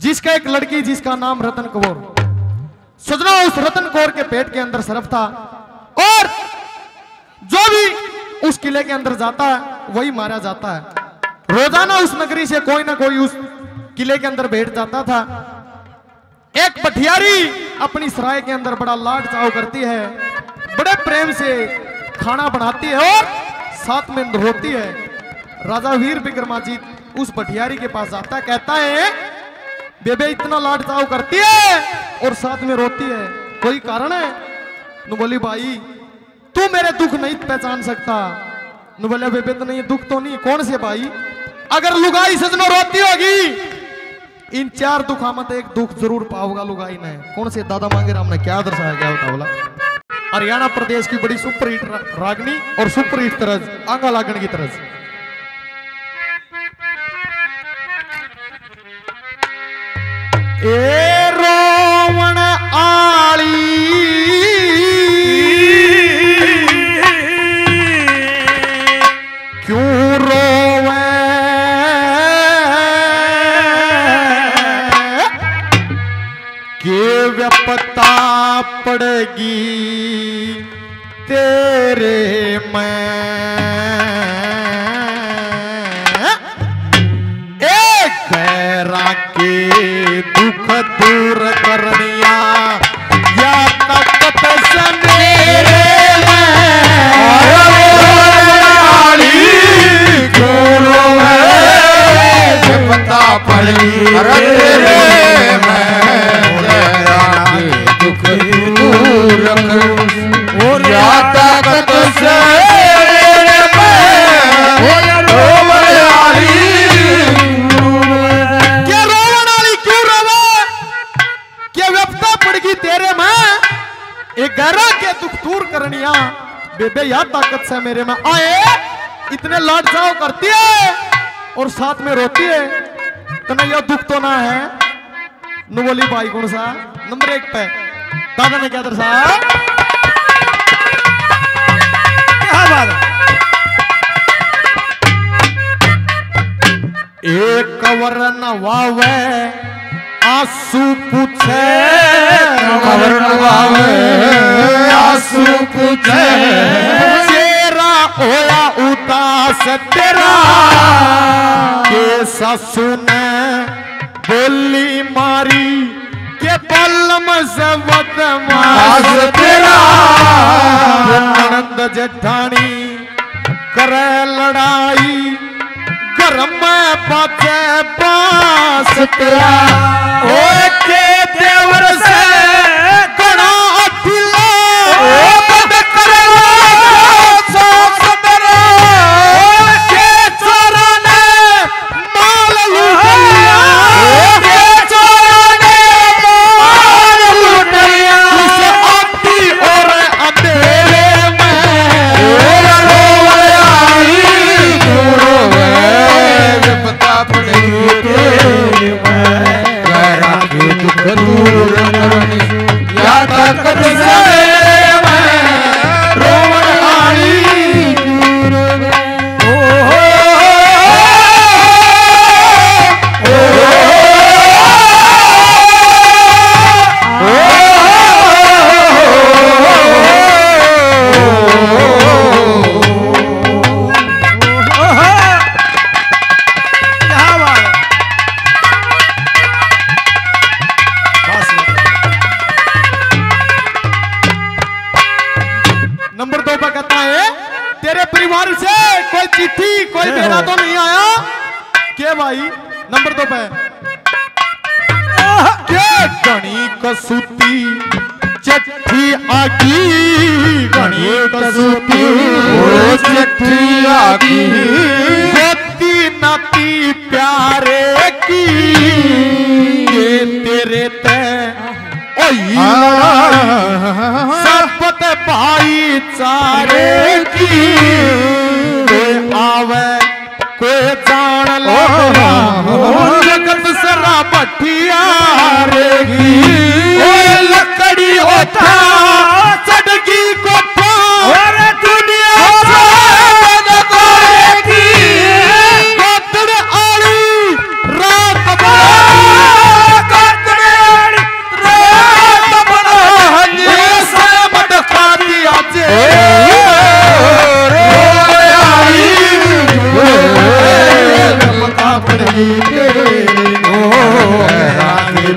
जिसका एक लड़की जिसका नाम रतन कौर, सजना उस रतन कौर के पेट के अंदर सर्फ था और जो भी उस किले के अंदर जाता है वही मारा जाता है। रोजाना उस नगरी से कोई ना कोई उस किले के अंदर बैठ जाता था। एक पटियारी अपनी सराय के अंदर बड़ा लाड चाव करती है, बड़े प्रेम से खाना बनाती है और साथ में रोती है। राजा वीर विक्रमाजीत उस पटियारी के पास जाता है, कहता है बेबे इतना लाड चाव करती है और साथ में रोती है, कोई कारण है? न बोली भाई तू मेरे दुख नहीं पहचान सकता। न बोले बेबे तो नहीं दुख तो नहीं, कौन से भाई? अगर लुगाई सजनो रोती होगी इन चार दुखा मत एक दुख जरूर पाओगा लुगाई ने। कौन से? दादा मांगेराम ने। क्या दर्शाया गया होता बोला? हरियाणा प्रदेश की बड़ी सुपरहिट रागनी और सुपरहिट तरज आंगा लागन की तरज। ए रोवण आली क्यों रोवे के व्यपता पड़गी तेरे मैं एक गैरा के दुख दूर करनिया या तपत से मेरे पता पड़ी तेरे मैं दुख दूर कर ताकत से क्या रोवन आली क्यों रोवे क्या व्यपता पड़गी तेरे में एक गैरा के दुख दूर करनिया बेबे या ताकत से मेरे में आए इतने लाड चाव करती है और साथ में रोती है, कन्हैया दुख तो ना है? न बोली भाई कौन सा? नंबर 1 पे दादा ने क्या दर्शाया? एक वरन वावे आंसू पूछे वरन वावे आंसू पूछे तेरा ओला उतास तेरा के सासू ने बोली मारी के पल्लम से बदमाश तेरा ननंद जेठानी करे लड़ाई गरम पाचे बास तेरा ओके देवर से कड़ा अखिला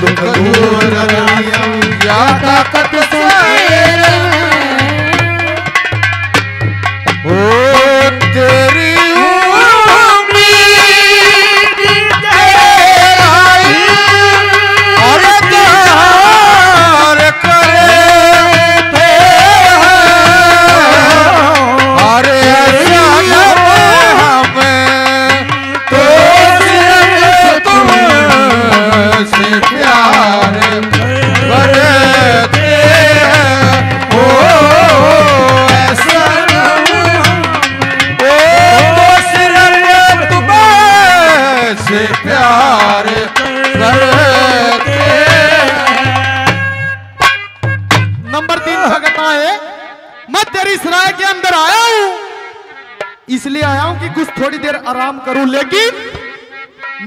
दुख दूर या ताकत हो तेरी इसलिए आया हूं कि कुछ थोड़ी देर आराम करूं, लेकिन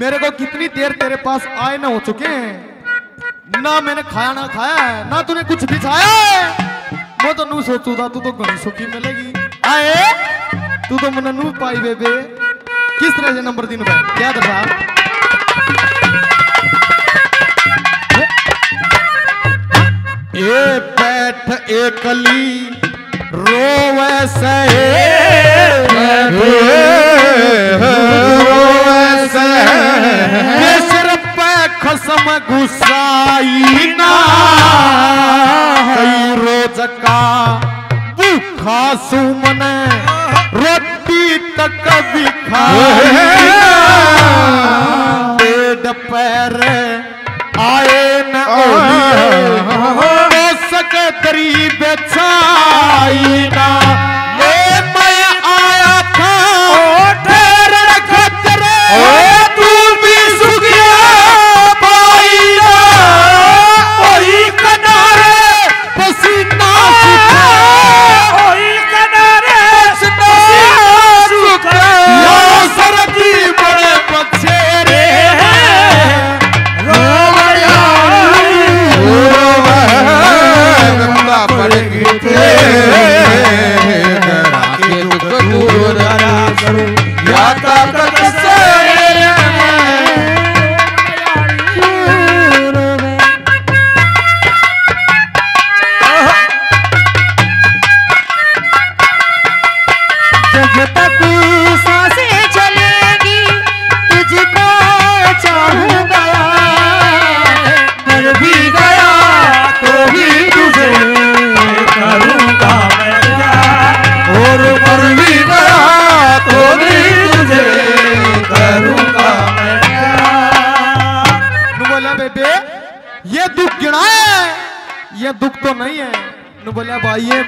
मेरे को कितनी देर तेरे पास आए ना हो चुके हैं। ना मैंने खाया ना खाया है, ना तूने कुछ भी खाया है। मैं तो नू सोचू था तू तो घनी सुखी मिलेगी आए, तू तो मना नू पाई बेबे। किस तरह से नंबर दिन भाई याद रखा। ये पैठ एकली रोवे सहे सिर पे खसम गुस्साई ना कई रोज का भूखा सुमन रोटी तक भी खाए पेट पैर आए न तेरी बेचाई ना। ये मैं आया था ठहर खतर तू भी सुखिया पाई ना ओही कनारे पसीना ओही कनारे सुखिया सरदी बड़े बछेरे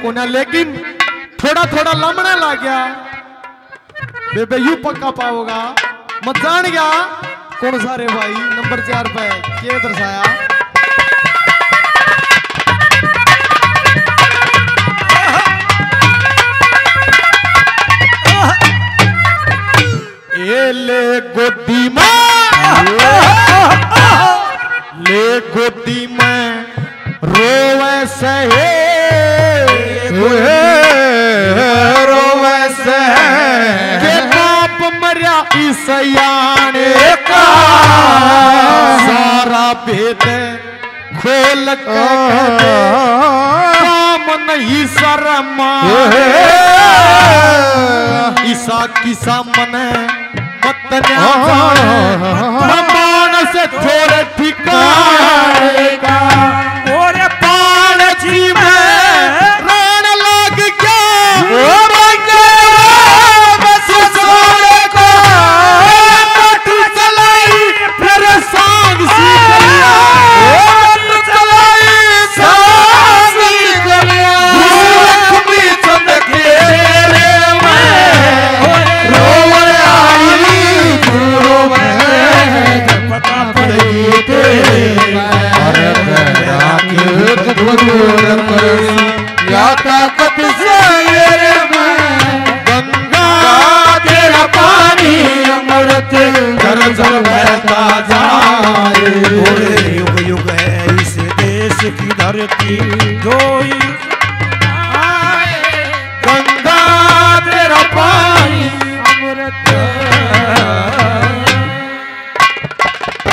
कोना, लेकिन थोड़ा थोड़ा लमड़ा ला गया बेबे यू पक्का पाओगा मत जान गया कौन सा रे भाई। नंबर 4 पे ये दर्शाया ले गोदी में रोवे सहे सयाने का सारा भेद खोल काम नहीं शर्मा ईसा किसा मन मान से थोड़े ठिकाने का थोड़े पान जी में रान लग गया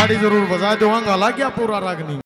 ताड़ी जरूर बजा दो, हंगाला क्या पूरा रागनी।